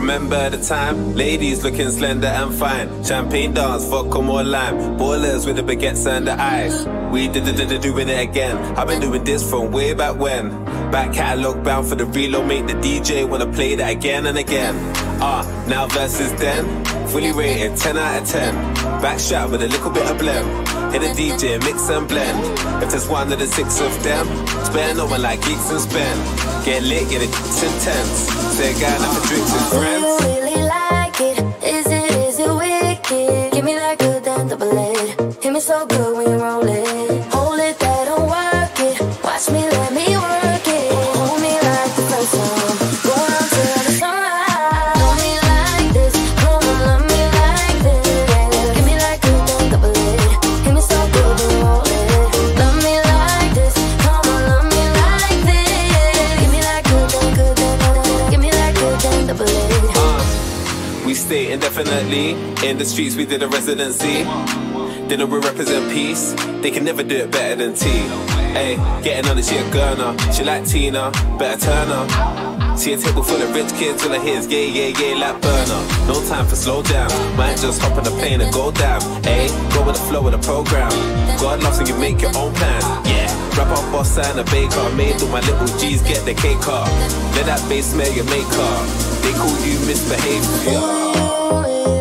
Remember the time? Ladies looking slender and fine. Champagne dance, vodka more lime. Ballers with the baguettes and the ice. We doing it again. I've been doing this from way back when. Back catalog bound for the reload. Make the DJ wanna play that again and again. Now versus then. Fully rated 10 out of 10. Backshot with a little bit of blem. Hit a DJ, mix and blend. If there's one of the six of them, spend no one like geeks and spend. Get lit, get it, it's intense. They're going out for drinks and friends. I really like it. Is it wicked? Give me that good and double it. Hit me so good when you roll it. Hold it, that don't work it. Watch me, let me work it. Hold me like the first time. Go on till the sun. We stay indefinitely, in the streets we did a residency. Dinner we represent peace, they can never do it better than T. Ay, getting on it, she a gurner, she like Tina, better Turner. See a table full of rich kids till I hear yeah, like burner. No time for slow down, might just hop on a plane and go down. Ay, go with the flow of the program, God loves when you make your own plan. Yeah. Wrap up boss and a baker, made do my little G's get the cake up. Let that bass smell your makeup. They call you misbehavior.